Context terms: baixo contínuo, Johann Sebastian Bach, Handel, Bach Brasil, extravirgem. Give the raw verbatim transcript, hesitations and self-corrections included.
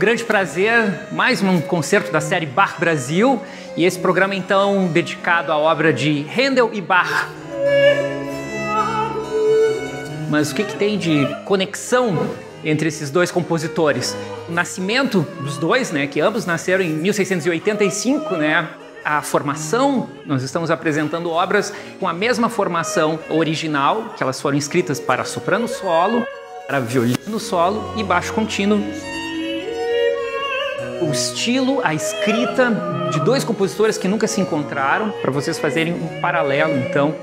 grande prazer, mais um concerto da série Bach Brasil, e esse programa então dedicado à obra de Handel e Bach. Mas o que, que tem de conexão entre esses dois compositores? O nascimento dos dois, né, que ambos nasceram em mil seiscentos e oitenta e cinco, né? A formação, nós estamos apresentando obras com a mesma formação original, que elas foram escritas para soprano solo, para violino solo e baixo contínuo. O estilo, a escrita de dois compositores que nunca se encontraram, para vocês fazerem um paralelo, então.